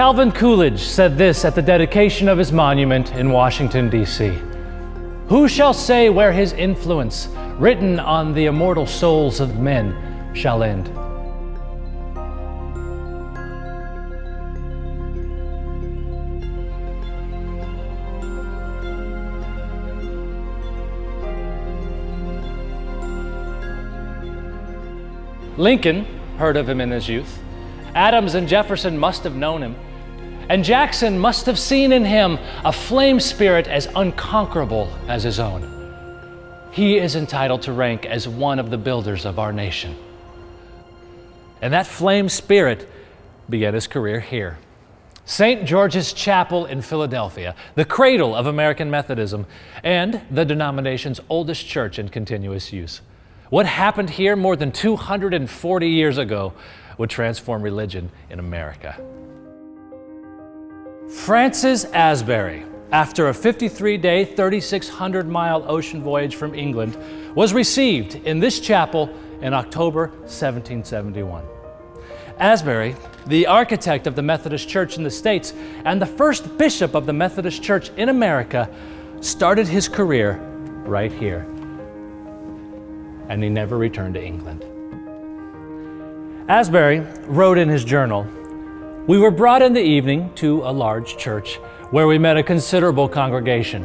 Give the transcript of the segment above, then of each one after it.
Calvin Coolidge said this at the dedication of his monument in Washington, D.C. "Who shall say where his influence, written on the immortal souls of men, shall end?" Lincoln heard of him in his youth. Adams and Jefferson must have known him. And Jackson must have seen in him a flame spirit as unconquerable as his own. He is entitled to rank as one of the builders of our nation. And that flame spirit began his career here. St. George's Chapel in Philadelphia, the cradle of American Methodism and the denomination's oldest church in continuous use. What happened here more than 240 years ago would transform religion in America. Francis Asbury, after a 53-day, 3,600-mile ocean voyage from England, was received in this chapel in October 1771. Asbury, the architect of the Methodist Church in the States and the first bishop of the Methodist Church in America, started his career right here. And he never returned to England. Asbury wrote in his journal, "We were brought in the evening to a large church where we met a considerable congregation.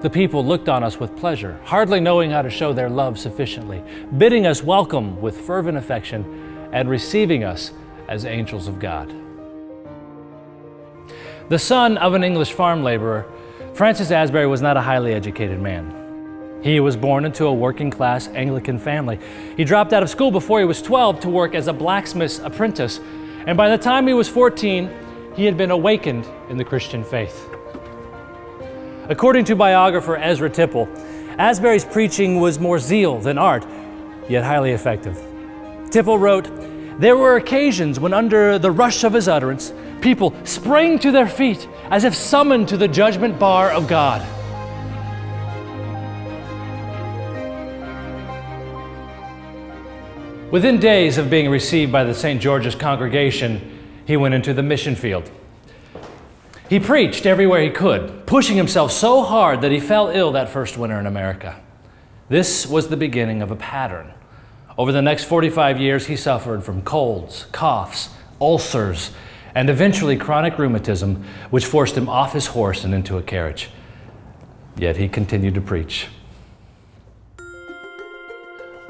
The people looked on us with pleasure, hardly knowing how to show their love sufficiently, bidding us welcome with fervent affection and receiving us as angels of God." The son of an English farm laborer, Francis Asbury was not a highly educated man. He was born into a working-class Anglican family. He dropped out of school before he was 12 to work as a blacksmith's apprentice, and by the time he was 14, he had been awakened in the Christian faith. According to biographer Ezra Tipple, Asbury's preaching was more zeal than art, yet highly effective. Tipple wrote, "There were occasions when, under the rush of his utterance, people sprang to their feet as if summoned to the judgment bar of God." Within days of being received by the St. George's congregation, he went into the mission field. He preached everywhere he could, pushing himself so hard that he fell ill that first winter in America. This was the beginning of a pattern. Over the next 45 years, he suffered from colds, coughs, ulcers, and eventually chronic rheumatism, which forced him off his horse and into a carriage. Yet he continued to preach.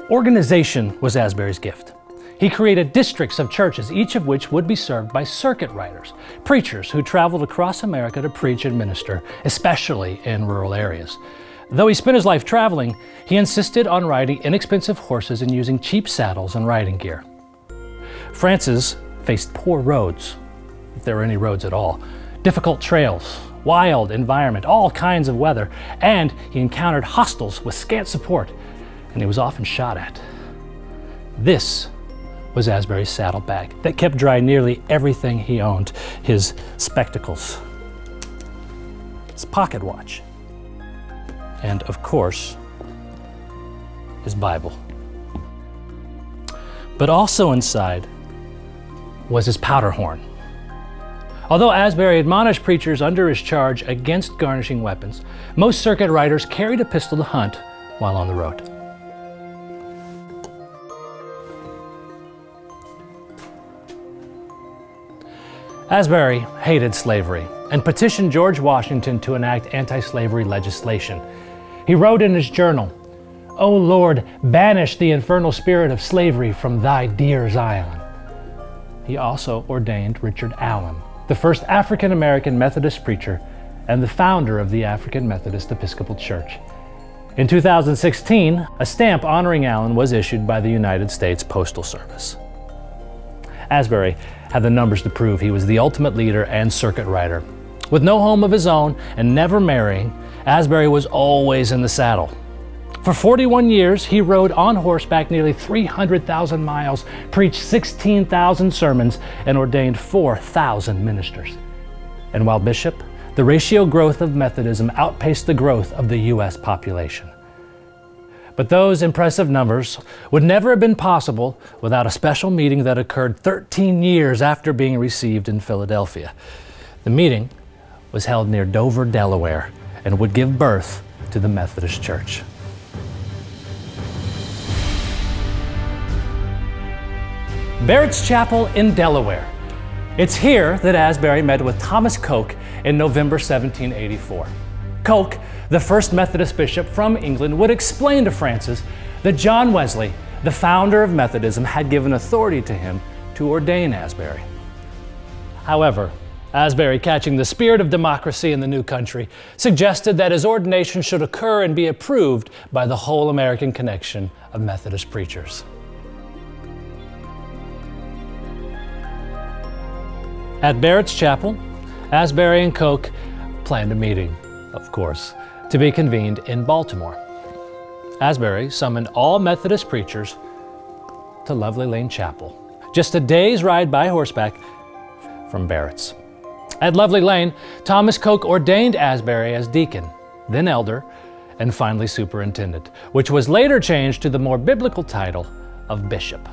Organization was Asbury's gift. He created districts of churches, each of which would be served by circuit riders, preachers who traveled across America to preach and minister, especially in rural areas. Though he spent his life traveling, he insisted on riding inexpensive horses and using cheap saddles and riding gear. Francis faced poor roads, if there were any roads at all, difficult trails, wild environment, all kinds of weather, and he encountered hostiles with scant support. And he was often shot at. This was Asbury's saddlebag that kept dry nearly everything he owned: his spectacles, his pocket watch, and of course, his Bible. But also inside was his powder horn. Although Asbury admonished preachers under his charge against garnishing weapons, most circuit riders carried a pistol to hunt while on the road. Asbury hated slavery and petitioned George Washington to enact anti-slavery legislation. He wrote in his journal, "O Lord, banish the infernal spirit of slavery from thy dear Zion." He also ordained Richard Allen, the first African-American Methodist preacher and the founder of the African Methodist Episcopal Church. In 2016, a stamp honoring Allen was issued by the United States Postal Service. Asbury had the numbers to prove he was the ultimate leader and circuit rider. With no home of his own and never marrying, Asbury was always in the saddle. For 41 years, he rode on horseback nearly 300,000 miles, preached 16,000 sermons, and ordained 4,000 ministers. And while bishop, the ratio growth of Methodism outpaced the growth of the U.S. population. But those impressive numbers would never have been possible without a special meeting that occurred 13 years after being received in Philadelphia. The meeting was held near Dover, Delaware, and would give birth to the Methodist Church. Barratt's Chapel in Delaware. It's here that Asbury met with Thomas Coke in November 1784. Coke, the first Methodist bishop from England, would explain to Francis that John Wesley, the founder of Methodism, had given authority to him to ordain Asbury. However, Asbury, catching the spirit of democracy in the new country, suggested that his ordination should occur and be approved by the whole American connection of Methodist preachers. At Barratt's Chapel, Asbury and Coke planned a meeting, of course, to be convened in Baltimore. Asbury summoned all Methodist preachers to Lovely Lane Chapel, just a day's ride by horseback from Barratt's. At Lovely Lane, Thomas Coke ordained Asbury as deacon, then elder, and finally superintendent, which was later changed to the more biblical title of bishop,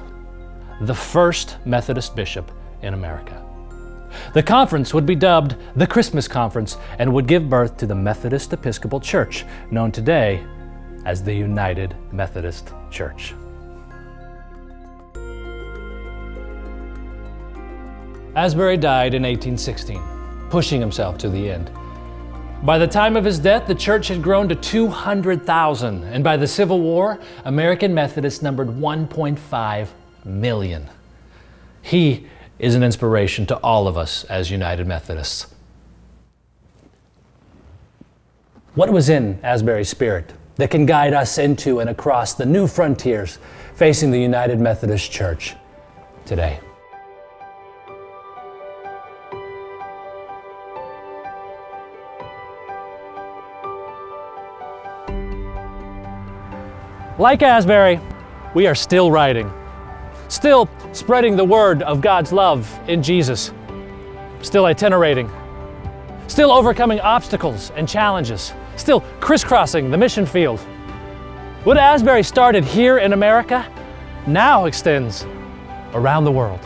the first Methodist bishop in America. The conference would be dubbed the Christmas Conference and would give birth to the Methodist Episcopal Church, known today as the United Methodist Church. Asbury died in 1816, pushing himself to the end. By the time of his death, the church had grown to 200,000, and by the Civil War, American Methodists numbered 1.5 million. He is an inspiration to all of us as United Methodists. What was in Asbury's spirit that can guide us into and across the new frontiers facing the United Methodist Church today? Like Asbury, we are still writing, still spreading the word of God's love in Jesus, still itinerating, still overcoming obstacles and challenges, still crisscrossing the mission field. What Asbury started here in America now extends around the world.